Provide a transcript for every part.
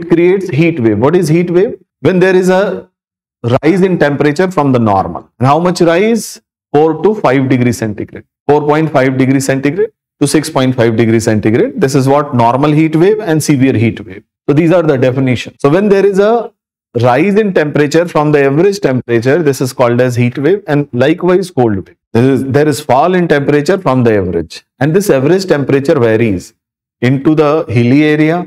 it creates heat wave. What is heat wave? When there is a rise in temperature from the normal. And how much rise? 4 to 5 degrees centigrade. 4.5 degrees centigrade to 6.5 degrees centigrade. This is what normal heat wave and severe heat wave. So these are the definitions. So when there is a rise in temperature from the average temperature, this is called as heat wave, and likewise cold wave. There is fall in temperature from the average, and this average temperature varies into the hilly area,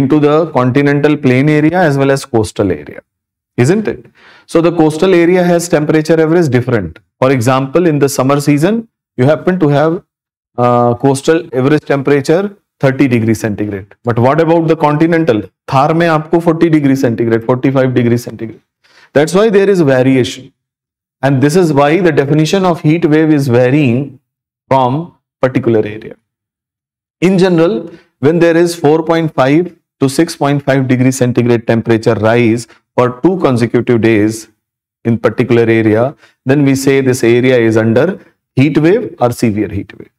into the continental plain area as well as coastal area, isn't it? So the coastal area has temperature average different. For example, in the summer season, you happen to have coastal average temperature 30 degree centigrade. But what about the continental? Thar mein aapko 40 degree centigrade, 45 degree centigrade. That's why there is variation. And this is why the definition of heat wave is varying from particular area. In general, when there is 4.5 to 6.5 degree centigrade temperature rise for 2 consecutive days in particular area, then we say this area is under heat wave or severe heat wave.